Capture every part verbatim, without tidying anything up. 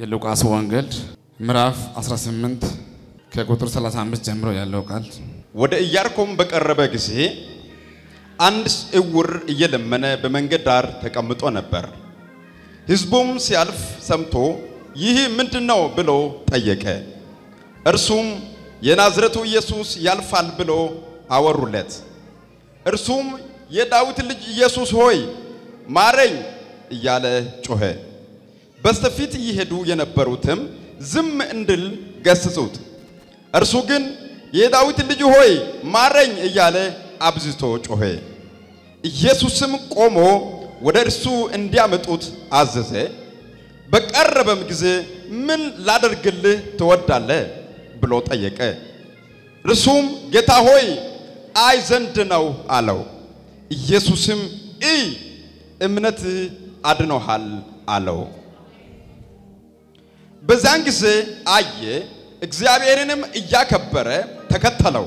የሉቃስ ወንጌል ምዕራፍ አስራ ስምንት ከቁጥር ሰላሳ አምስት ጀምሮ ያለው ቃል ወደ ኢያሪኮም በቀረበ ጊዜ አንድ እውር እየለመነ በመንገድ ዳር ተቀምጦ ነበር ሕዝቡም ሲያልፍ ሰምቶ ይህ ምንድነው ብሎ ጠየቀ እርሱም የናዝሬቱ ኢየሱስ ያልፋል ብሎ አወሩለት እርሱም የዳዊት ልጅ ኢየሱስ ሆይ ማረኝ እያለ ጮኸ በስተፊት ይሄዱ የነበሩትም ዝም እንድል ገሰጹት እርሱ ግን የዳዊት ልጅ ሆይ ማረኝ እያለ አብዝቶ ጮኸ ኢየሱስም ቆሞ ወደ እርሱ እንዲያመጡት አዘዘ በቀረበም ጊዜ ምን ላደርግልህ ትወዳለህ ብሎ ጠየቀ እርሱም ጌታ ሆይ አይ ዘንድ ነው አለው ኢየሱስም እ እምነት አድኖሃል አለው በዛን ጊዜ አየ እግዚአብሔርንም እያከበረ ተከተለው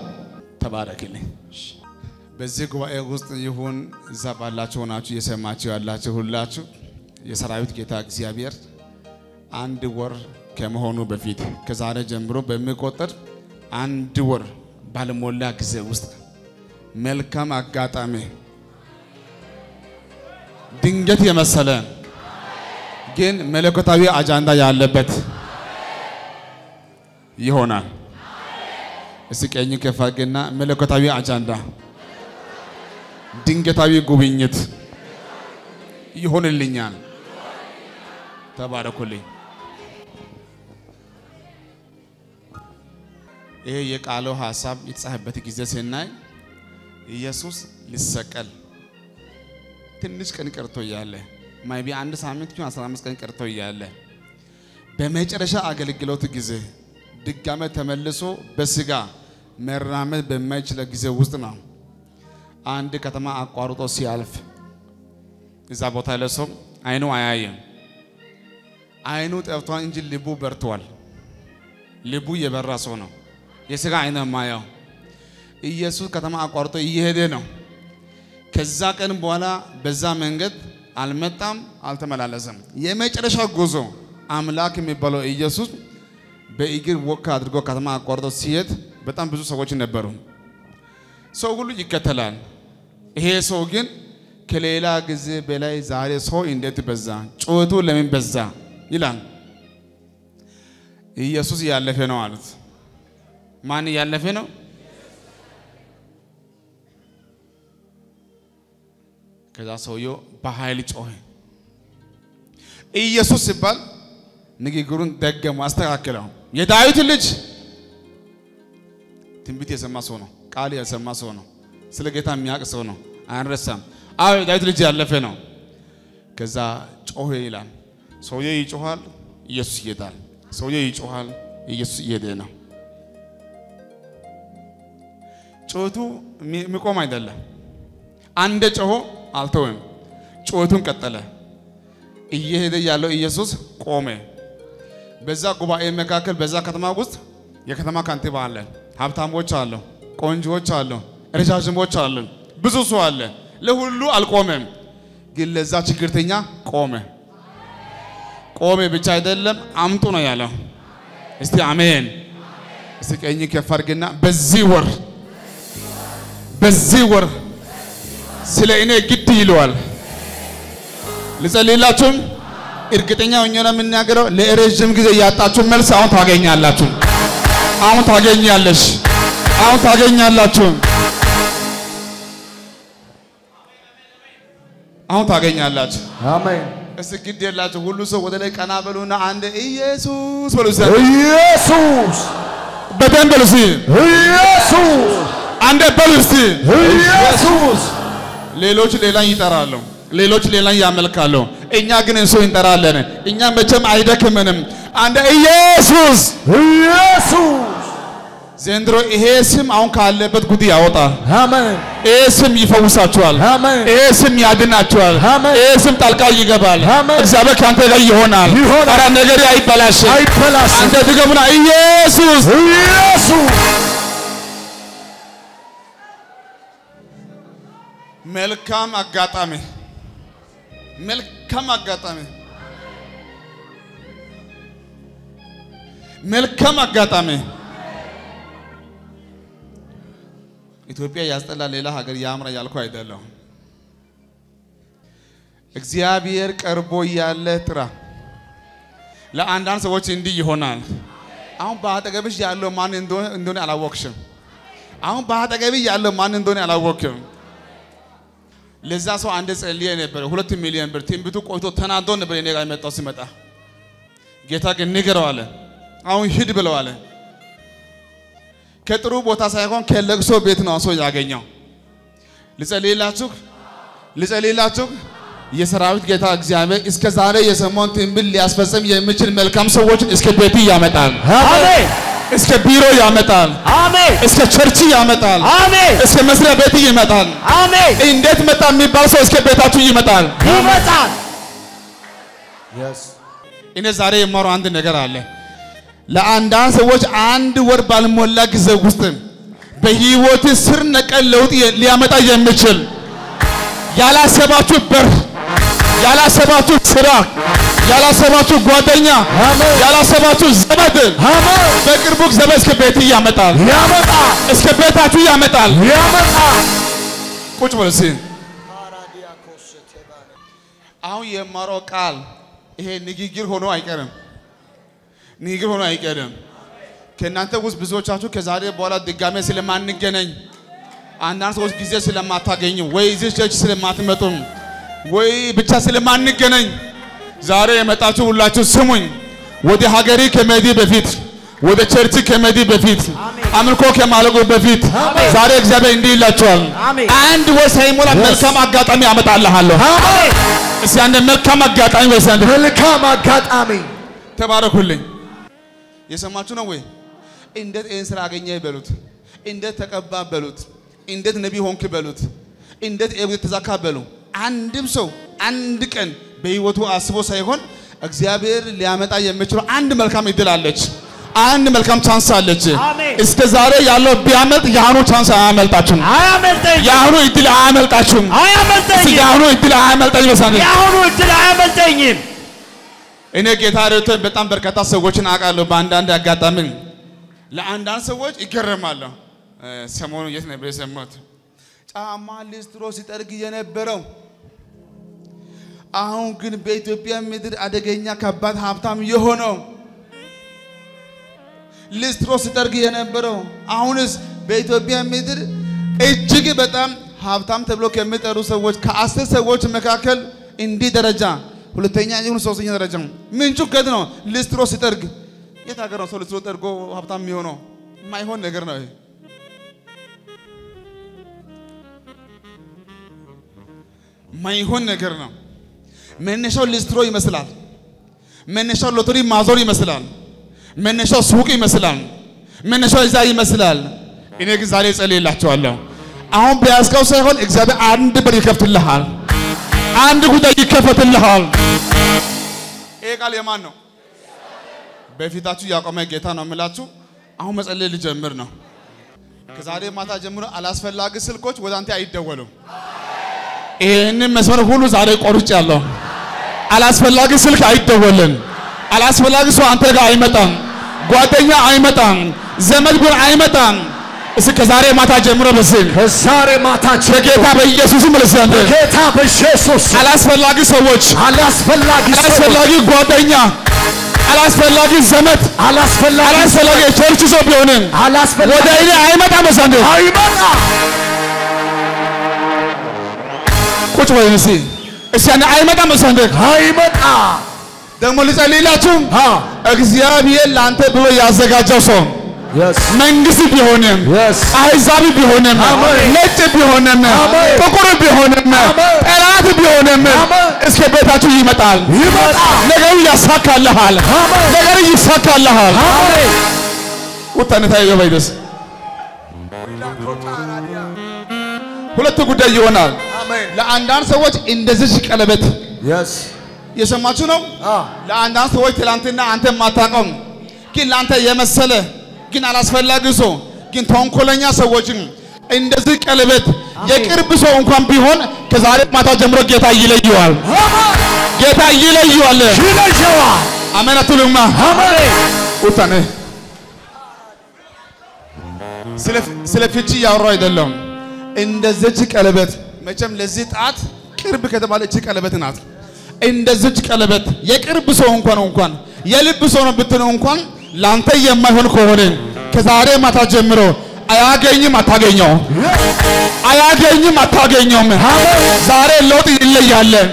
ተባረከልኝ በዚህ ጉባኤ ውስጥ ይሁን ዘባላችሁ ናችሁ የሰማችሁ ያላችሁ ሁላችሁ የሰራዊት ጌታ እግዚአብሔር አንድ ወር ከመሆኑ በፊት ከዛሬ ጀምሮ በሚቆጠር አንድ ወር ባልሞላ ጊዜ ውስጥ መልካም አጋጣሚ ድንገት የመሰለ ግን መለኮታዊ አጀንዳ ያለበት ይሆናል እስከኝ ከፋገና መለኮታዊ አጀንዳ ድንገታዊ ጉብኝት ይሆንልኛል ተባረኩልኝ ይሄ የቃሉ ሐሳብ ይጻፈበት ጊዜ ሲናይ ኢየሱስ ሊሰቀል ትንሽ ቀን ቀርቶ ያለ ማይቢ አንድ ሳምንት ነው አስራ አምስት ቀን ቀርቶ ያለ በመጨረሻ አገልግሎት ጊዜ ድጋሜ ተመልሶ በስጋ መራመድ በማይችል ጊዜ ውስጥ ነው አንድ ከተማ አቋርጦ ሲያልፍ እዛ ቦታ ለሰው አይኑ አያየም አይኑ ጠፍቷን እንጂ ልቡ በርቷል ልቡ የበራ ሰው ነው የስጋ አይነ ማያው ኢየሱስ ከተማ አቋርጦ እየሄደ ነው ከዛ ቀን በኋላ በዛ መንገድ አልመጣም አልተመላለሰም የመጨረሻ ጉዞ አምላክ የሚባለው ኢየሱስ በእግር ወካ አድርጎ ከተማ አቋርጦ ሲሄድ በጣም ብዙ ሰዎች ነበሩ ሰው ሁሉ ይከተላል ይሄ ሰው ግን ከሌላ ጊዜ በላይ ዛሬ ሰው እንዴት በዛ ጮቱ ለምን በዛ ይላል ኢየሱስ ያለፈ ነው አሉት ማን ያለፈ ነው ከዛ ሰውየው በኃይል ጮኸ ኢየሱስ ሲባል ንግግሩን ደገመ አስተካከለው የዳዊት ልጅ ትንቢት የሰማ ሰው ነው ቃል የሰማ ሰው ነው ስለ ጌታ የሚያውቅ ሰው ነው አንረሳም አዎ ዳዊት ልጅ ያለፈ ነው ከዛ ጮኸ ይላል ሰውየው ይጮሃል ኢየሱስ ይሄዳል ሰውየው ይጮሃል ኢየሱስ ይሄዳል ጮቱ የሚቆም አይደለም አንደ ጮሆ አልተወም ጮቱን ቀጠለ እየሄደ ያለው ኢየሱስ ቆመ በዛ ጉባኤ መካከል በዛ ከተማ ውስጥ የከተማ ካንቲባ አለ ሀብታሞች አሉ ቆንጆች አሉ ረጃጅሞች አሉ ብዙ ሰው አለ ለሁሉ አልቆመም ግን ለዛ ችግርተኛ ቆመ ቆመ ብቻ አይደለም አምጡ ነው ያለው እስቲ አሜን እስቲ ቀኝ ከፈርግና በዚህ ወር በዚህ ወር ስለ እኔ ግድ ይሏል ለጸልላችሁም እርግጠኛ ሆኜና ምናገረው ለረጅም ጊዜ ያጣችሁ መልስ አሁን ታገኛላችሁ አሁን ታገኛለሽ አሁን ታገኛላችሁ አሁን ታገኛላችሁ አሜን እስኪ ግድ ይላችሁ ሁሉ ሰው ወደ ላይ ቀና በሉና አንድ ኢየሱስ ብሎ ዘለ ኢየሱስ በደንብልሲ ኢየሱስ አንድ በልሲ ኢየሱስ ሌሎች ሌላን ይጠራሉ ሌሎች ሌላን ያመልካሉ እኛ ግን እሱን እንጠራለን እኛ መቼም አይደክመንም አንድ ኢየሱስ ኢየሱስ ዘንድሮ ይሄ ስም አሁን ካለበት ጉድ ያወጣል አሜን ይሄ ስም ይፈውሳችኋል አሜን ይሄ ስም ያድናችኋል አሜን ይሄ ስም ጣልቃ ይገባል እግዚአብሔር ካንተ ጋር ይሆናል ታራ ነገር አይበላሽም አይበላሽም አንተ ድገሙና ኢየሱስ ኢየሱስ መልካም አጋጣሚ መልካም አጋጣሚ መልካም አጋጣሚ ኢትዮጵያ ያስጠላ ሌላ ሀገር ያምራ ያልኩ አይደለም እግዚአብሔር ቀርቦ ያለ ትራ ለአንዳንድ ሰዎች እንዲህ ይሆናል አሁን ባጠገብሽ ያለው ማን እንደሆነ አላወቅሽም አሁን ባጠገብሽ ያለው ማን እንደሆነ አላወቅም ለዛ ሰው አንድ ጸልዬ ነበር ሁለት ሚሊዮን ብር ቲምብቱ ቆይቶ ተናዶ ነበር እኔ ጋር መጣው ሲመጣ ጌታ ግን ንገረው አለ አሁን ሂድ ብለው አለ ከጥሩ ቦታ ሳይሆን ከለቅሶ ቤት ነው ሰው ያገኘው ለጸልይላችሁ ለጸልይላችሁ የሰራዊት ጌታ እግዚአብሔር እስከ ዛሬ የሰሞን ትንቢት ሊያስፈጽም የሚችል መልካም ሰዎች እስከ ቤት ያመጣል አሜን እስከ ቢሮ ያመጣል አሜን እስከ ቸርች ያመጣል አሜን እስከ መስሪያ ቤት ይመጣል አሜን እንዴት መጣ የሚባል ሰው እስከ ቤታችሁ ይመጣል ይመጣል yes እኔ ዛሬ የማወራው አንድ ነገር አለ ለአንዳንድ ሰዎች አንድ ወር ባልሞላ ጊዜ ውስጥ በህይወት ስር ነቀል ለውጥ ሊያመጣ የሚችል ያላሰባችሁ በር ያላሰባችሁ ስራ ያላሰባችሁ ጓደኛ ያላሰባችሁ ዘመድ በቅርቡ ዘመድ እስከ ቤት ያመጣል ያመጣል እስከ ቤታችሁ ያመጣል ያመጣል ቁጭ ብለሲ አሁን የማሮ ቃል ይሄ ንግግር ሆኖ አይቀርም ንግግር ሆኖ አይቀርም ከናንተ ውስጥ ብዙዎቻችሁ ከዛሬ በኋላ ድጋሜ ስለማንገናኝ አንዳንድ ሰዎች ጊዜ ስለማታገኙ ወይ እዚህ ስለማትመጡ ወይ ብቻ ስለማንገናኝ ዛሬ የመጣችሁ ሁላችሁ ስሙኝ ወደ ሀገሪ ከመዲ በፊት ወደ ቸርች ከመዲ በፊት አምልኮ ከማለቁ በፊት ዛሬ እግዚአብሔር እንዲላችኋል አንድ ወሰይሞላ መልካም አጋጣሚ አመጣልሃለሁ አሜን እስቲ አንድ መልካም አጋጣሚ ወሰንድ መልካም አጋጣሚ ተባረኩልኝ የሰማችሁ ነው ወይ እንዴት እን ስራ አገኘ ይበሉት እንዴት ተቀባ በሉት እንዴት ነብይ ሆንክ በሉት እንዴት እብት ተዛካበሉ አንድም ሰው አንድ ቀን በህይወቱ አስቦ ሳይሆን እግዚአብሔር ሊያመጣ የሚችለው አንድ መልካም እድል አለች አንድ መልካም ቻንስ አለች እስከ ዛሬ ያለው ቢያመጥ ያኑ ቻንስ አያመልጣችሁም አያመልጣችሁም ያኑ እድል አያመልጣችሁም አያመልጣችሁም ያኑ እድል አያመልጣችሁም ወሳኝ ያኑ እድል አያመልጣችሁም እኔ ጌታ ረተ በጣም በርካታ ሰዎችን አቃለሁ ባንዳንድ ያጋጣሚን ለአንዳንድ ሰዎች ይገረማሉ ሰሞኑ የት ነበር የሰማሁት ጫማ ሊስትሮ ሲጠርግ የነበረው አሁን ግን በኢትዮጵያ ምድር አደገኛ ከባድ ሀብታም የሆነው ሊስትሮ ሲጠርግ የነበረው አሁንስ በኢትዮጵያ ምድር እጅግ በጣም ሀብታም ተብሎ ከሚጠሩ ሰዎች ከአስር ሰዎች መካከል እንዲ ደረጃ ሁለተኛ የሆነ ሶስተኛ ደረጃ ምንጩ ከት ነው ሊስትሮ ሲጠርግ የታገረው ሰው ሊስትሮ ጠርጎ ሀብታም የሆነው ማይሆን ነገር ነው ማይሆን ነገር ነው መነሻው ሊስትሮ ይመስላል መነሻው ሎተሪ ማዞር ይመስላል መነሻው ሱቅ ይመስላል መነሻው እዛ ይመስላል እኔ ግን ዛሬ ጸልይላችኋለሁ አሁን በያዝከው ሳይሆን እግዚአብሔር አንድ በር ይከፍትልሃል አንድ ጉዳይ ይከፈትልሃል ይሄ ቃል የማን ነው በፊታችሁ ያቆመ ጌታ ነው የምላችሁ አሁን መጸለይ ልጀምር ነው ከዛሬ ማታ ጀምሮ አላስፈላጊ ስልኮች ወደ አንተ አይደወሉ እኔ መስመር ሁሉ ዛሬ ቆርጫለሁ አላስፈላጊ ስልክ አይደወልን አላስፈላጊ ሰው አንተ ጋር አይመጣም ጓደኛ አይመጣም ዘመድ ጉር አይመጣም እስከ ዛሬ ማታ ጀምሮ በስል ከዛሬ ማታ ጌታ በኢየሱስ መልሰን ጌታ በኢየሱስ አላስፈላጊ ሰዎች አላስፈላጊ አላስፈላጊ ጓደኛ አላስፈላጊ ዘመድ አላስፈላጊ አላስፈላጊ ቸርች ሰው ቢሆንን አላስፈላጊ ወደኔ አይመጣም ሰንዴ አይመጣ ቁጭ በሉ እስቲ እስቲ አንድ አይመጣም ሰንደክ አይመጣ ደግሞ ልጸልይላችሁ አ እግዚአብሔር ላንተ ብሎ ያዘጋጀው ሰው መንግስት ቢሆንም አይዛብ ቢሆንም ነጭ ቢሆንም ጥቁር ቢሆንም ጠላት ቢሆንም እስከ ቤታችሁ ይመጣል ይመጣ ነገሩ ያሳካልሃል ነገሩ ይሳካልሃል አሜን ወጣነታ ይገባይደስ ሁለት ጉዳይ ይሆናል ለአንዳንድ ሰዎች እንደዚህ ቀለበት yes የሰማችሁ ነው ለአንዳንድ ሰዎች ትላንትና አንተ ማታቀም ግን ላንተ የመሰለ ግን አላስፈላጊ ሰው ግን ተንኮለኛ ሰዎችን እንደዚህ ቀለበት የቅርብ ሰው እንኳን ቢሆን ከዛሬ ማታ ጀምሮ ጌታ ይለየዋል ጌታ ይለየዋል ይለየዋል አመናቱልማ አሜን وثاني سلف سلفتي يا رايد اللهم إن دزتك على بيت ما كم لزيت عاد كرب كتب على تك على بيت نات إن دزتك على بيت يكرب بسوهم كان وكان يلب بسوهم بتنهم كان لانتي يما هون كهونين كزاري ما تجمرو أياجيني ما تاجينيو أياجيني ما تاجينيو مه زاري لوت يللي يالله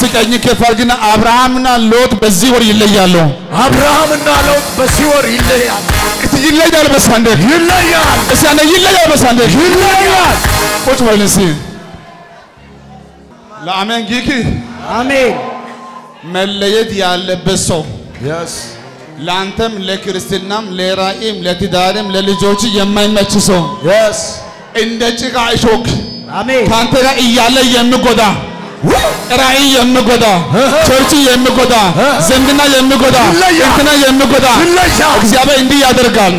سكاني كفارجنا أبراهامنا لوت بزيور يللي يالله أبراهامنا لوت بزيور يللي يلا يا بساندي يلا يا بساندي يلا يا بساندي يلا يا قلت وين نسين لا امين جيكي امين مليت يا لبسو يس لانتم لكريستنام لرايم لتدارم للجوجي يمين ماتشسو يس اندجي عايشوك امين كانت يالا يمغدا راي يمغدا تشرشي يمغدا زندنا يمغدا انتنا يمغدا እግዚአብሔር እንዲህ ያደርጋል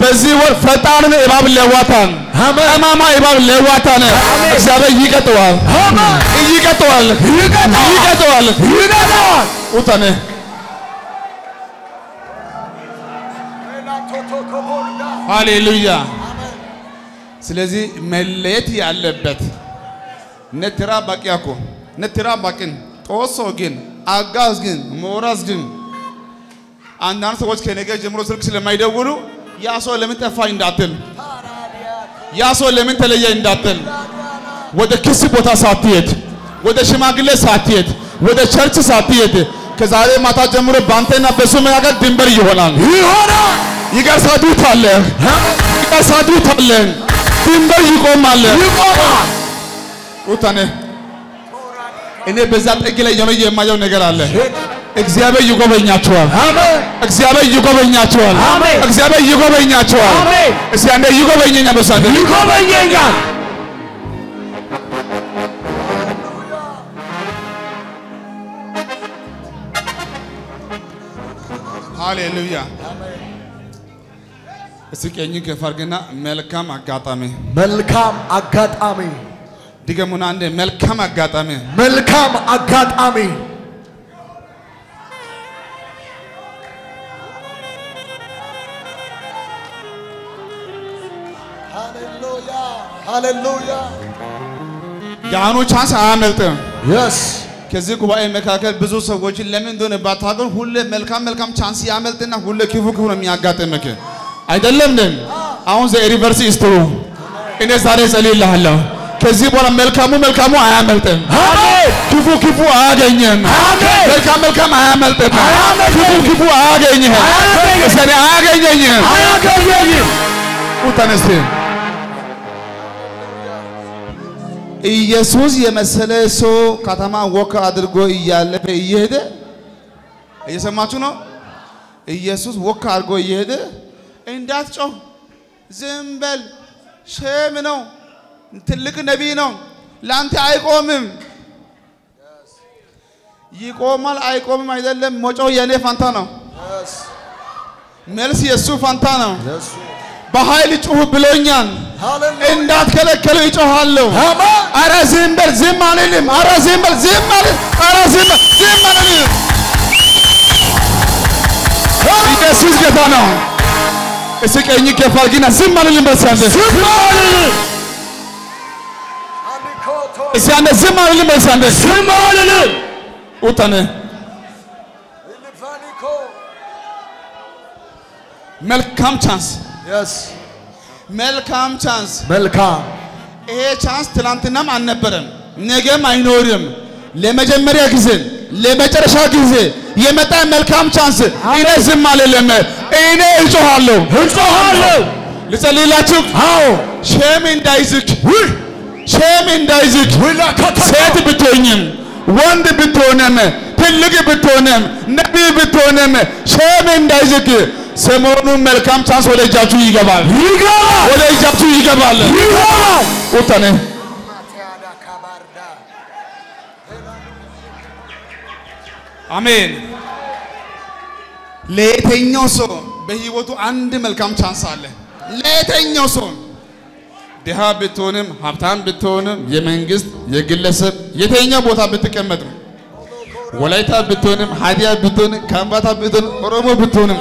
በዚህ ወር ፈጣንን እባብ ለዋታን አማማ እባብ ለዋታን እግዚአብሔር ይቀጣዋል ይቀጣዋል ይቀጣዋል ይቀጣዋል ኡታነ ሃሌሉያ ስለዚህ መለየት ያለበት ነትራ ባቂያኮ ነትራ ባቂን ጦሶግን አጋዝግን ሞራዝግን አንዳን ሰዎች ከነገ ጀምሮ ስልክ ስለማይደውሉ ያሶ ለምን ተፋይ እንዳትል ያሶ ለምን ተለየ እንዳትል ወደ ክስ ቦታ ሳትየት ወደ ሽማግለ ሳትየት ወደ ቸርች ሳትየት ከዛሬ ማታ ጀምሮ ባንተና በሱ መካከል ድንበር ይሆናል ይሆናል ይጋሳዱታል ይጋሳዱታል ድንበር ይቆማል ይቆማል ኡታነ እኔ በዛ ጠግ ላይ የመየ የማየው ነገር አለ እግዚአብሔር ይጎበኛቸዋል አሜን እግዚአብሔር ይጎበኛቸዋል አሜን እግዚአብሔር ይጎበኛቸዋል አሜን እስቲ አንዴ ይጎበኛኛ በሳተ ይጎበኛኛ ሃሌሉያ አሜን እስቲ ከኝ ከፈርገና መልካም አጋጣሚ መልካም አጋጣሚ ديكمون عندي ملكام أقطامي ملكام أقطامي هاليلويا هاليلويا جانو chance عاملتهم yes كذي كواي مكاكل بزوس وجه لمن دون باتاعون هول ملكام ملكام chance عاملتنا هول كيفو كيفو نمياقاتهم مكه أيدلهم دين أون زي reverse استرو إني زاري سلي الله الله كذي بولا ملكامو ملكامو عاملتن كيفو كيفو آجينيهم ملكام ملكام عاملتن كيفو كيفو آجينيهم سنة آجينيهم وتنسين يسوع يمسله سو كاتما وقع أدرجو يالله بيهده يسمع شنو يسوع وقع أدرجو يهده إن داتشو زمبل شيء منو تلك نبينا لانت عايقومم يقومال عايقومم هذا اللهم موجو يعني فانتانا ملسي يسوع فانتانا بحالي تشوه بلونيان إن دات كله كله يشوه هالو أرا زمبل زماليم أرا زمبل زماليم أرا زمبل زماليم يسوع كتانا إسيك إني كفالجنا زماليم بس عندك زماليم سيانا زمالي مساندس زمالي وطني ملكام chance yes ملكام chance ملكام ايه chance تلانتنا ما نبرم نيجي ما ينوريم لما جمريا كيزين لما ترشا كيزين يمتى ملكام chance ايه زمالي لما ايه الجوهالو الجوهالو لسالي لاتوك هاو شيم ان دايزك شيم إن دايزك سيد بتونيم وند بتونيم تلق بتونيم نبي بتونيم شيم إن دايزك سمونو ملكام شانس ولا جابتو يجابال ولا جابتو يجابال وطنه آمين ليتينيو سو بهيوتو عند ملكام شانس عليه ليتينيو سو دها بتونم هبتان بتونم يمنجست يجلسب يتهينا بوتا بتكمل ولايتا بتونم هاديا بتونم كامباتا بتونم روما بتونم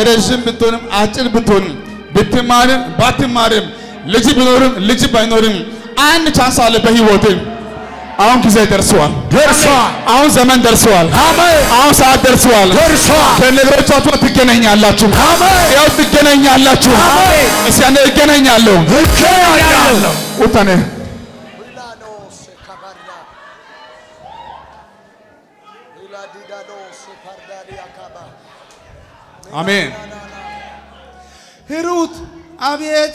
إرشم بتونم أجل بتونم بتمارم باتمارم لجي بنورم لجي بينورم أن chance على بهي وتم أون كذا درسوال درسوال أون زمان درسوال أون ساعة درسوال درسوال كنلعب توتو تكينا ينالله توم يا تكينا ينالله توم إسيانه تكينا ينالله تكينا ينالله وطنه آمین. هیروت آبیت.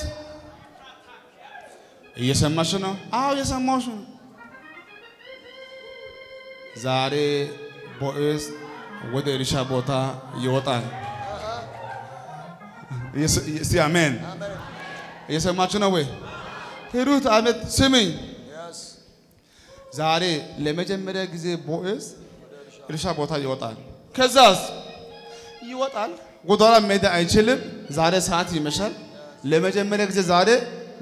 یه سماشونو. آو یه سماشون. زاری باعث وده ریشه بوتا یوتا. یه سی آمین. یه سماشونو وی. هیروت آبیت سیمی. زاری لمچه میره گزی باعث ریشه بوتا یوتا. کجاس؟ یوتا. گودارا میده اینچلیم زاره ساعتی میشل لمچه میرک زاره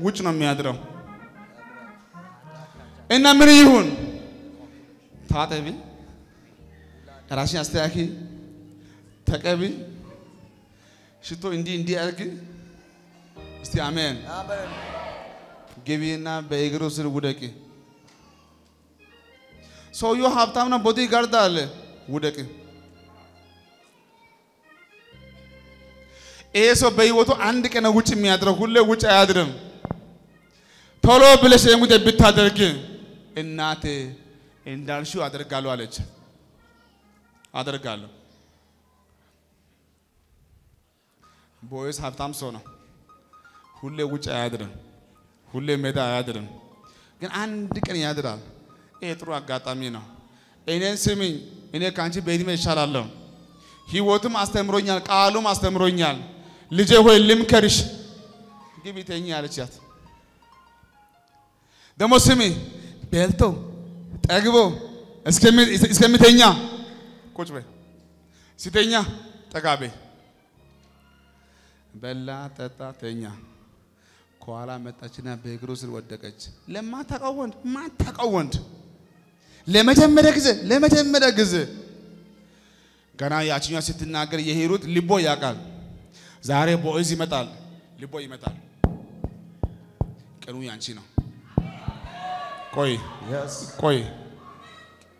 وچ نمیادرم این نمیریون ثاته بی راشی استه اکی ثکه بی شیتو اندی اندی اکی استی آمین گیوی نه به ایگرو سر ووده کی سو یو هفتام نه بودی گرداله ووده کی ایسو بی و تو اندی که نگوچی میاد را کل گوچ آدرم ثالو بلش اینو ده بیت آدر کی این ناته این دانشو آدر کالو آلچ آدر کالو بویس هفتم سونا کل گوچ آدرم کل میدا آدرم گن اندی که نیاد را ایترو اگاتا مینا اینه سیمی اینه کانچی بیدی میشالالم هی و تو ماستم رویال کالو ماستم رویال لیجه های لیم کریش گیبی تینی آلتیات دموسیمی بیلتو تگو اسکم اسکم تینیا کوچ به سی تینیا تگابی بله تا تینیا کوارا متاچینا بیگروسر ودکچ لما تکاوند ما تکاوند لمچم مرکزه لمچم مرکزه گنا یا چیزی است نگر یه هیروت لیبو یا کال زاره بوئزی متال لیبوی متال کنوی آنچینو کوی کوی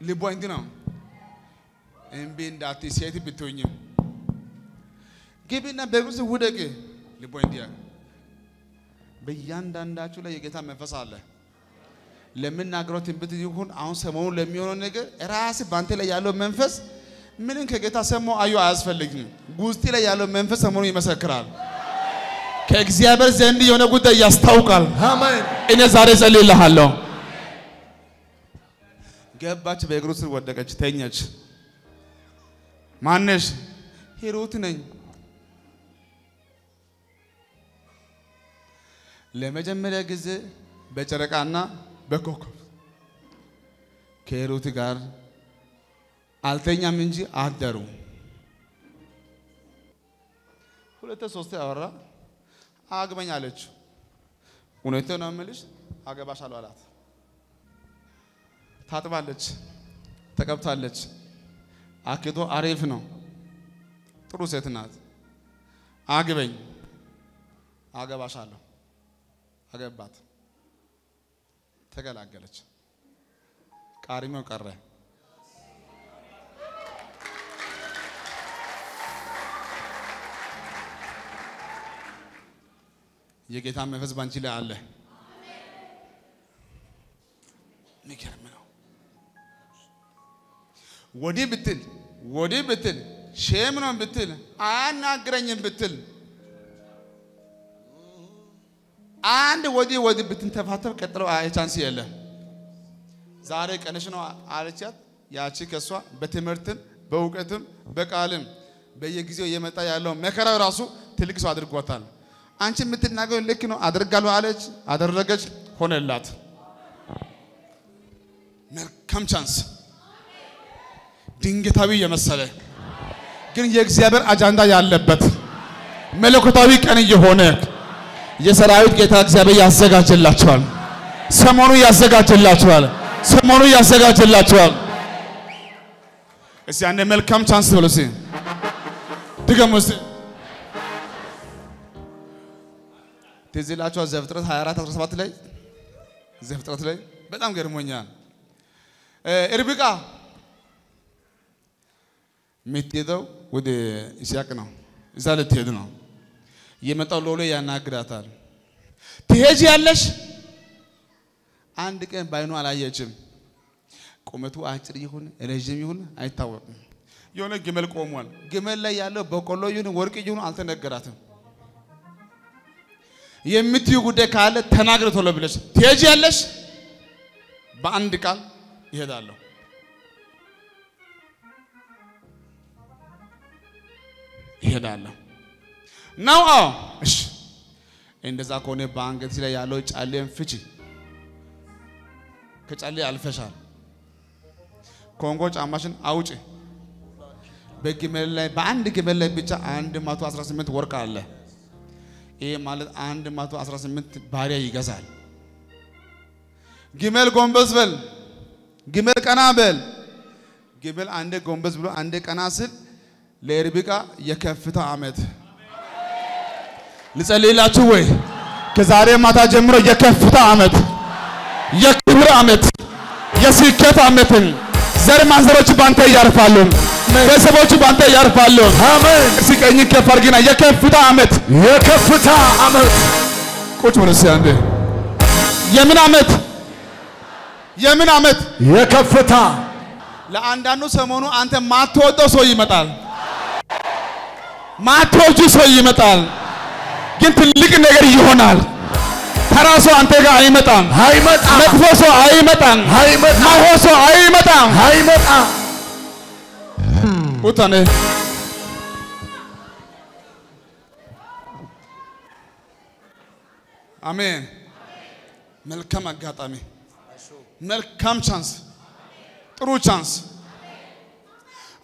لیبو این دینا این بین داتی سیتی بیتونیم کی بین نبگوزی ووده که لیبو این دیا بیان دان داشوله یکی تا مفصله لمن نگرانیم بذی یکون آن سمون لمیونو نگه راست بانتله یالو مفص می‌دونم که گیتا سمو آیو آسفل لگیم. گوشتی لا یالو منفس همونی مسکرال. که اخیابر زندی اونا گوده یاستاو کال. اینه زاره زلی لحالو. گپ باچ بیگروسر وارد کج تینیچ. مانش هیروت نی. لمچم میره گزه بچره کاننا بکوک. که هیروتی کار آلتینیا منجی آد دارم. خودت سوسته آورا، آگ من یالچو. اونهایت نام میلیش، آگ باش آلو آلات. ثات بالچ، تکب ثالچ. آکی دو آریف نو. تو روزه تنات. آگ بین، آگ باش آلو. آگ بات. تکل آگ گلچ. کاری میو کار ره. ये कहता मैं फस बंचिले आले मैं क्या रमेना वोड़ी बितल वोड़ी बितल शेमना बितल आना ग्रहण बितल आंध वोड़ी वोड़ी बितल तबातब कतरो आये चांसी आले ज़ारे कनेक्शनो आले चात याची कसवा बेतेमर्तन बहुकतम बेकालम बेयेगिज़ो ये में तायालों मैं करा रासु थिलिक स्वादर कुआताल آنچه میتونی نگویی لکنو آدر گالو آلچ آدر رگچ خونه لات مر کم چانس دینگه تابیه مساله کن یک زیابر آجاندا یال لببت ملکو تابی کنی یه خونه یه سرایت که تا زیابی یازدگاه چللاتوال سمانو یازدگاه چللاتوال سمانو یازدگاه چللاتوال اسی آن مل کم چانس دلوسی دیگه مستی تزيلاتوا زفترات هيرات أترسبات لي زفترات لي بدم غير مونيان إربيكا ميتيدو ودي إسياكنا إزالة تيدنا يمتى لولي يا ناقراتال تيجي علش عندك بينو على يجيم كومتو أحسر يكون رجيم يكون أي تاو يونه جمل كوموال جمل لا يالو بقولو يونه ورك يونه على تناقراتهم يمتيو قدر كاله ثناقر ثولا بلش تيجي علش باندكال يهدالو يهدالو ناو آو إيش إند زاكوني بانغت سلا يالو تالي أم فيجي كتالي ألفشار كونغوش أماشن أوجي بكملة باندكملة بيجا عند ما تو أسرار سمت ورك على إيه مالد عند ما تو أسرار سمت باريا يجازال جمل كومبسبل جمل كنابل جمل عند كومبسبل عند كناسل ليربيكا يكفتها عمد لسالي لا توي كزاري ما تجمر يكفتها عمد يكبر عمد يسيكت عمدن زر ما زرتش بانتي يعرفالهم بسبوتش بانتي يعرفالهم آمين سيكني كفارجنا يكفتها عمد يكفتها عمد كوش من السياندي يمين عمد يمين عمد يكفتها لأندانو سمونو أنت ما تودو سوي متال ما تودو سوي متال كنت لك نجار يهونال ثراسو أنت كا هيمتان هيمتان مكفوسو هيمتان هيمتان ماهوسو هيمتان هيمتان وطنه آمين ملكم أجات آمين ملكم chance رو chance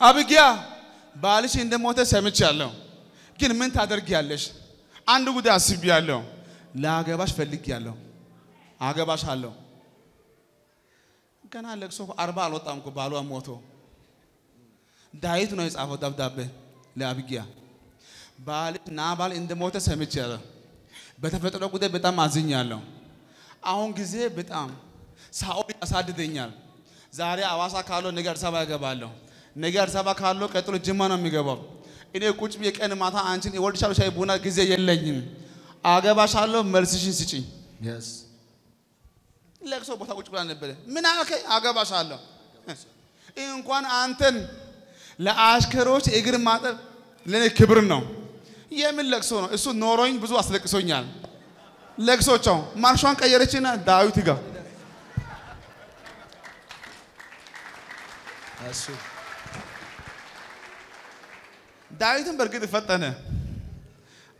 أبي كيا باليش إندم موتة سميت شالله كين من تادر كيالش عندو كده أسيب يالله لا أجا باش فللي كيالله أجا باش هالله كنا لقصو أربعة لو تامكو بالو أموتو دايت نايس أفو دب دبه لا أبي كيا باليش نا بال إندم موتة سميت شالله بتفرت لو كده بتام مازين يالله أهون كذي بتام ساوري أساد دينيال زاري أواسا كارلو نجار سبا كبارلو نجار سبا كارلو كترو جمانا ميكباب إني كuch بيك أنا ماثا أنشين يورد شالو شاي بونا كذي يللين آگے باشالو مرسيشين سيجي yes لكسو بثا كuch بلان نبله من آخه آگے باشالو إن كون أنتن لا آشكروش إغير ماثا لين كبرناو يمين لكسونا إسو نوروين بزو أصل لكسو نيال لكسو تاو مارشان كيرتشينا داويتيكا دايتهم بركة فتنة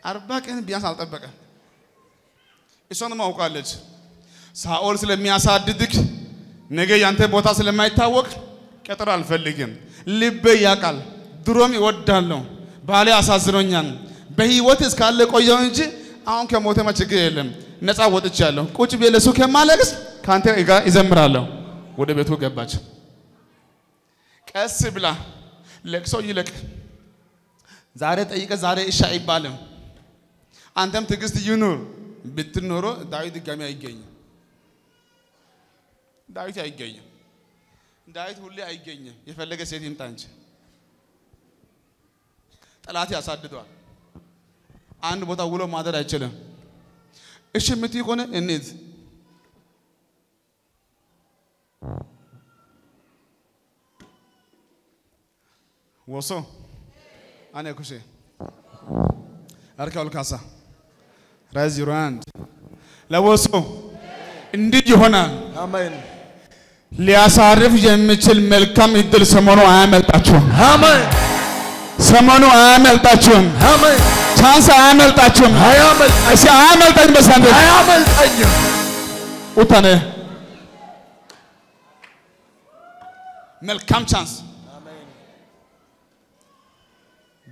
أربعة كان بياس على تبكة إيشون ما هو كالج سأقول سلم مياسات ديدك نيجي ينتهي بوتا سلم ما يتوقع كتر ألف لكن لب يأكل درومي ودانلو بالي أساسرون يان بهي واتس كارل كويونجي أون كموتة ما تجيلهم نتا واتشالو كوتش بيلسو كمالكس كانت إيجا إزمرالو وده بتوه كباج كاسبلا لكسو يلك زارت أيك زارة إشاعي بالهم أنتم تجلس ينور بتنورو دايت جامي أيجين دايت أيجين دايت هولي أيجين يفعلك سيرهم تانج تلاتي أساد دوا أنت بتاع غلو مادر أيشلهم إيش متي كونه إنيد وصو أنا كوشي أركب الكاسة رايز يراند لا وصو إندي جهنا آمين لياسارف جميل ملكم يدل سمونو عامل تاچون آمين سمونو عامل تاچون آمين شانس عامل تاچون هاي عامل أشي عامل تاني بس عندك هاي عامل تاني وطنه ملكم شانس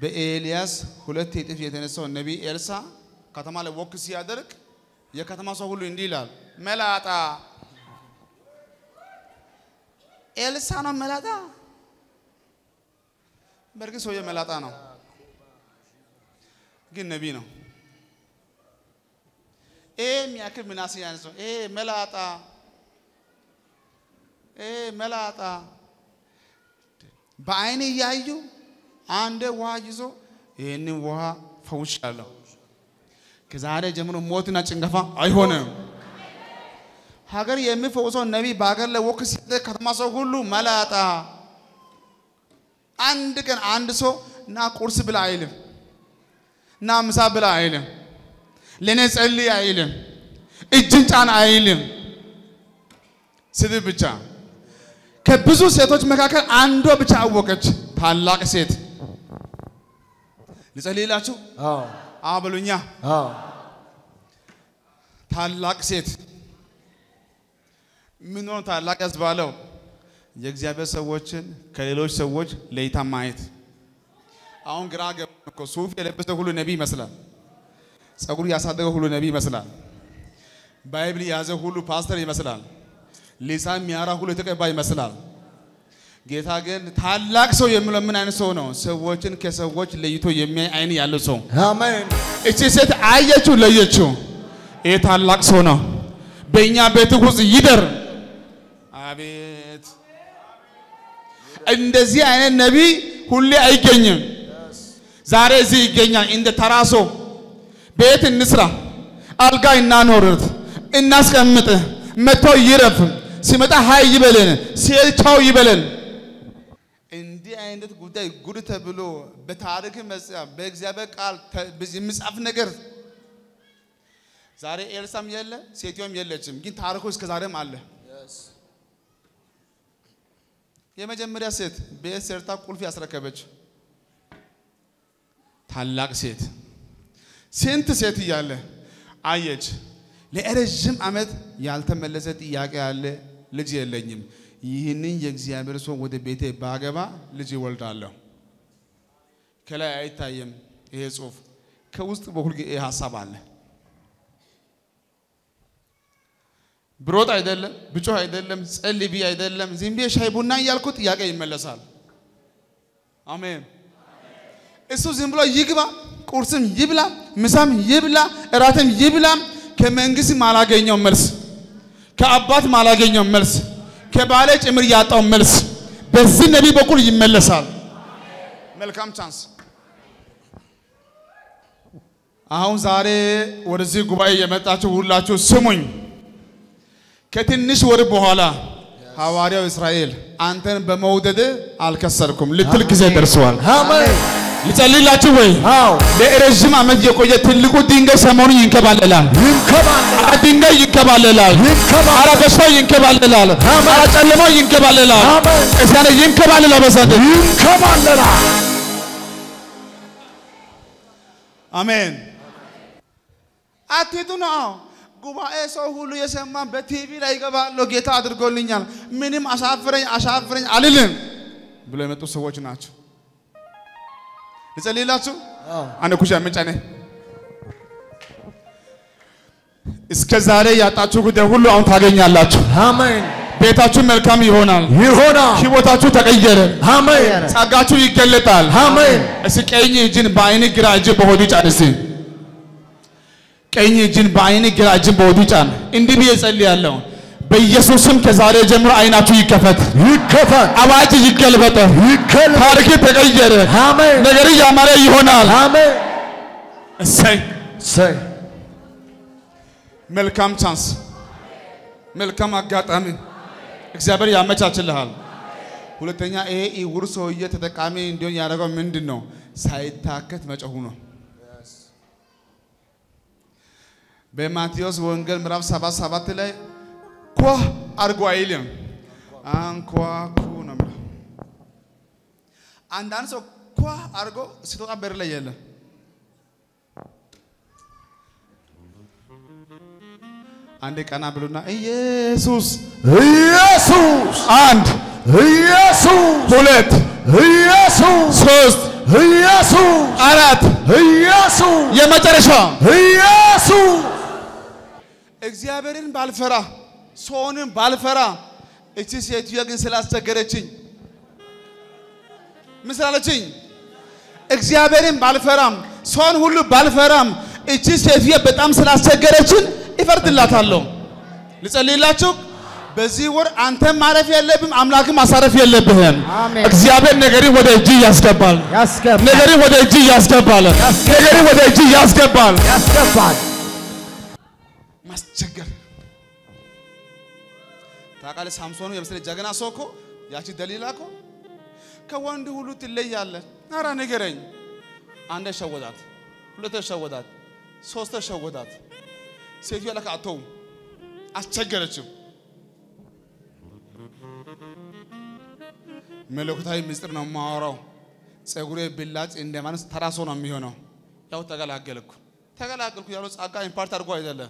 بإلياس خلته تفيت نسون النبي إلسا كتما له وقص يادرك يا كتما سهول إنديلال ملاتا إلسا نو ملاتا بركي سويا ملاتا نو كين النبي نو إيه مياكل مناسيا نسوا إيه ملاتا إيه ملاتا بعيني يايجو عنده واجزو إني وها فوش الله كزاره جمرو موت ناتشنغفا أيهونم هاجر يمي فوزو نبي باغر له وكسيده كتماسو كله ملاتا عند كان عند سو نا كورس بلا عيلم نا مسا بلا عيلم لنس اللي عيلم الجنتان عيلم سيد بيتشا كبزو سيتوج مكاكل عندو بيتشا وكتش ثلاق سيت لسالي لاتو آه آبلونيا آه ثلاق سيت منو ثلاق أسبالو يجزيابه سوتشن كليلوش سوتش ليتها مايت أون غراغ كوسوف يلبسه كل نبي مثلا سأقول يا صادق كل نبي مثلا بايبل يازه كل باستر مثلا لسان ميارا كل تك باي مثلا جيثا جن ثلاق سو يملا من أنا سونو سوتشن كسوتش ليتو يمي أني يالو سون آمين إتشيت أيجو ليجو إيه ثلاق سونا بينيا بيتو كوز يدر أبي اندزي عن النبي كل أي جنيا زارزي جنيا إند ثراسو بيت النصرة ألقى النانورد الناس كمته متو يرف سمته هاي يبلن سيل تاو يبلن إندي عند قداي قرط بلو بتعارك مس بيجزابك قال بزمس أفنجر زار إيرسام يلا سيتيوم يلا جم جين تعاركوس كزاره ماله يوم جمرة سيد بيت سرتا كل في أسرة كبتش ثلاث سيد سنت سيد ياله عايج لأرجم عمد يالته ملزت ياك ياله لجي ياله نيم يهنين يجزيان برسو وده بيته باعبا لجي ولد الله كلا أي تايم يسوف كوست بقول كي حساب الله برود عيدلهم بيجوا عيدلهم اللي بي عيدلهم زيمبي شايبونا يالكوت يا كي يملا سال آمين إسو زيمبلا يجيبا كورسم يجيبلا مسام يجيبلا راتم يجيبلا كمانجس مالا كينيوم ملص كأبات مالا كينيوم ملص كبالج إمرياتهم ملص بس النبي بقول يملا سال ملكام chance أهون زاري ورزي قبائي يمتاچو ولاچو سموين كتنش ورب بحالا حواري وإسرائيل أنتن بمودد الكسركم لتلك زيد رسول آمين لتالي لا توي هاو لإرجم عمد يكو يتلقو دينجا ساموني ينكبال للال ينكبال للال دينجا ينكبال للال ينكبال على بشو ينكبال للال على تلمو ينكبال للال آمين إسانا ينكبال للال بساد ينكبال للال آمين أتيتنا قبائل سهولة يسمى بتيبي رايكا بالو جيتا أدر قولينيان منيم أشافرين أشافرين عليلن بلو يمتو سوتش ناتشو لسه ليلاتشو أنا كوشي أمين تاني إسكازاري يا تاتشو كده هولو أنت هاجيني اللاتشو آمين بيتاتشو ملكام يهونال يهونال كيبوتاتشو تغييرن آمين ساقاتشو يكلتال آمين إسكايني جين بايني كراجي بهودي تانيسين كأني جن بعيني كراجي بودي كان إندي بيس اللي الله بيسوسم كزاره جمر عينا توي كفت يكفت أواجه يكل بته يكل خارجي تكاي جره هامين نجري جامره يهونال هامين سعي سعي ملكام chance ملكام أقعد أمين إخبار يا أمي تأكل الحال قلت أنا إيه يورسو يجتهد كامي إنديون يا رجال من دينه سعيد ثاكت ما جهونه بماتيوس وانجل مراف سبعة سبعة تلاي كوا أرجوائيلم أن كوا كوا نمر عندنا سو كوا أرجو سيتوقع برلا يلا عندك أنا بلونا يسوس يسوس عند يسوس بولت يسوس سوست يسوس أراد يسوس يا مترشام يسوس إخزيابرين بالفرا، سونين بالفرا، إتشي يتويا عن سلاسة كرتشين، مثل على تشين، إخزيابرين بالفرام، سون هولو بالفرام، إتشي يتويا بتأم سلاسة كرتشين، يفرد الله تعلم لسألي الله شوك بزيور أنتم معرف يلبهم أملاك ما صرف يلبهم أكزيابين نجري وده جي ياسكبال نجري وده جي ياسكبال نجري وده جي ياسكبال ياسكبال ماس جعر تاكل سامسونو يبصني جعنا سوكو يأتي دليلاكو كواندي هلو تللي يالله نارا نجرين عند شوادات لوتر شوادات سوستر شوادات سيفيا لك أتوم أشجعرتشو ملوكتاي مستر نمارو سعوري بلاد إندمانس ثراسون أميهنا ياو تغلق غلق تغلق غلق ياروس أكا إمبارتار قوي دلله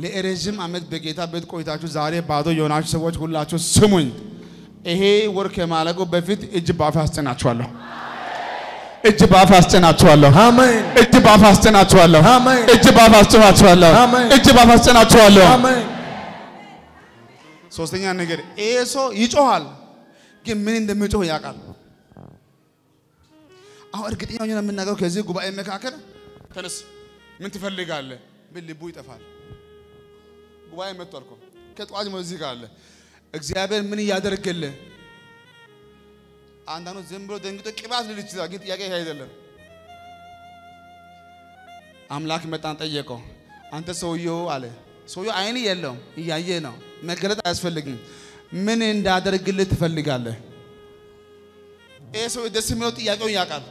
لإرجيم عمل بقيتا بدكوا يتاجو زاري بعدو يوناش سويت كل لاجو سمون إيه ورك مالكوا بفيت إجبار فاستن أتوالله إجبار فاستن أتوالله آمين إجبار فاستن أتوالله آمين إجبار فاستن أتوالله آمين إجبار فاستن أتوالله آمين سوستينيا نقدر إيه سو يجوال كم منين دميجوا ياكل أو أركض إياه ينام من نجاو كذي قبائل إمك عكنا خلاص من تفلق عليه باللي بوي تفعل قبائل إمك تركوا كت واجم وزيك عليه إخزيابين مني يادر كله عندنا زمبرو دينك تو كباس للي تزا قلت يا كي هاي دلله أملاك متان تيجيكو أنت سويو عليه سويو عيني يلهم يعينه ما قلت أسفلقني من إن دادر كله تفلق عليه إيه سو دسم منو تيجي ويا كار؟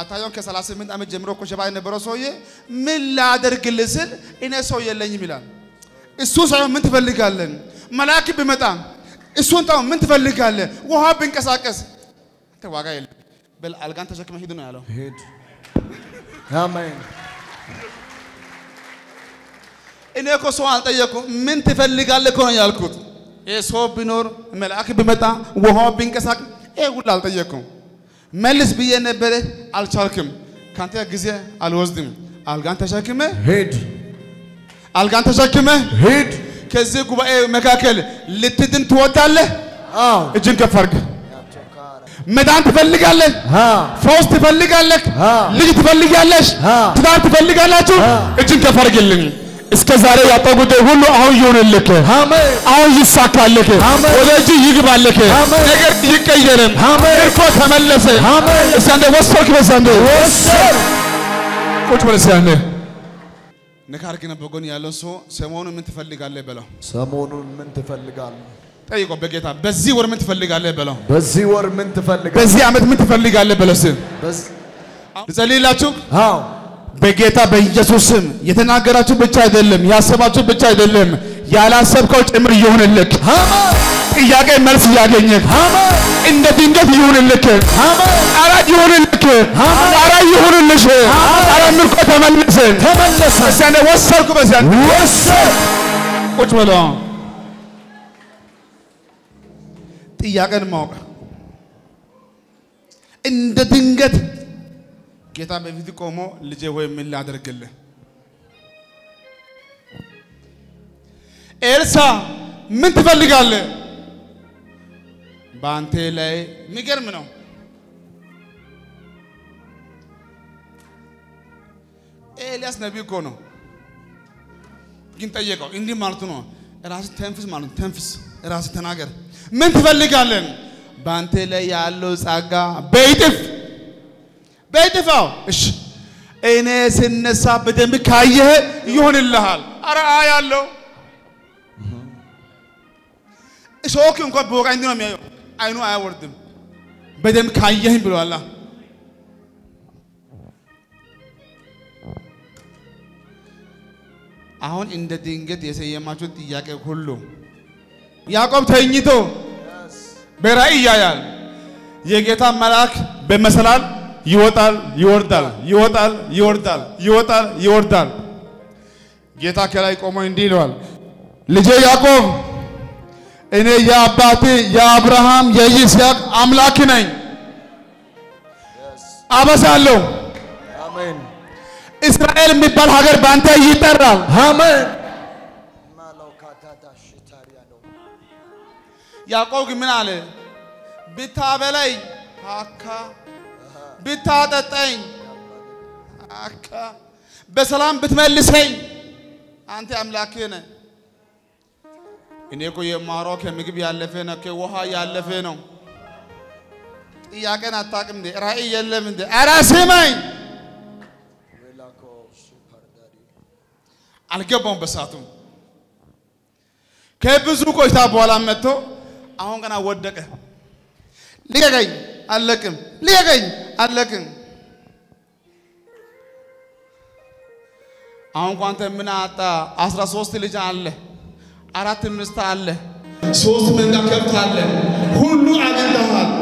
أتايون كسلاسة من أمي جمرو كشباب نبروسويه من لا درجلسل إنه سويه لين ميلان. السوس عم من تفلق علن ملاك بمتام السون تام من تفلق علن وها بين كساكس تواجهيل بل ألقان تشك ما هيدون علو. هيد. آمين. إنه كسوان تيجي من تفلق علن كون يالكوت. إيه صوب بنور ملاك بمتى وهو بينك ساق إيه قول على تيجكم ملص بيه نبرة على شاركم كانت أجزاء على وزدم على جانت شاكمة هيد على جانت شاكمة هيد كذي كوبا إيه مكاكل لتدين توتاله آه الجنك فرق ميدان تفلق عليه ها فوز تفلق عليك ها ليج تفلق عليش ها تدار تفلق على شو الجنك فرق اللي इसके ज़ारे यात्रा को देखो लो आओ यूनिट लेके हाँ मैं आओ ये साकार लेके उधर जी ये बाल लेके अगर ये कहीं जा रहे हाँ मैं इरफान हमें ले से हाँ मैं संदे वो सर के संदे कुछ बोले संदे निखार की ना बगोनी आलोसो समोनु में तफल्ली गाले बेलो समोनु में तफल्ली गाले तेरी को बेगेता बज़ी वर में तफल्ली गाले बेलो बज़ी वर में तफल्ली बज़ी आमित में तफल्ली गाले बेलो से ज़लील आचुक हाँ بجيتا بيجسوسم يتناقراتو بتشاي دلهم يا سباتو بتشاي دلهم يا لا سبكوت امر يون لك هما ياك مرس ياك ينك هما إن دينك يون لك هما أرا يون لك هما أرا يون لك هما أرا مركو ثمن لسه ثمن لسه بس أنا وصلكوا بس أنا وصل كوش ولا تياك الموك إن دينك كتاب بفيديو كومو اللي جوه من اللي عذر كله. إيرسا من تفلق عليه. بانتي لاي ميكر منو. إلياس نبي كونو. كنتا يكو إندي مارتونو. إراسي تنفس مارتون تنفس. إراسي تناجر. من تفلق عليه. بانتي لاي يالو ساقا بيتف. بيتفاو إيش إني سنسا بدم بكايه يهون اللهال أرا آيا الله إيش أوكي أنكوا بوقا عندنا مياه أينو آيا وردم بدم كايه هم بلو الله أهون إند دينك تيسي يماشو تيجاك خللو ياكوب ثيني تو برأي يايال يجيتا ملاك بمسلال يوتال يوردال يوتال يوردال يوتال يوردال جيتا كلاي كومو انديلوال لجي يعقوب إني يا أباتي يا أبراهام يا إسحاق أملاكي نين أبسالو آمين إسرائيل مبال هاجر بانتا يترى آمين يعقوب من عليه بتابلي هاكا بتادتين هاكا بسلام بتملسين أنت أملاكينا إني كوي ماروك مكبي يالفينا كوها يالفينو إياك أنا تاكم دي رأي يالفين دي أراسيمين ألقبهم بساتهم كيف بزوكو يتابو على متو أهون كنا ودك ليه كاي ألكم ليه كاي ألكم أنا كنت من أتا أسرة سوستيلي جالله أراتي مستالله سوست من ذاك يبتالله هو نوع عندها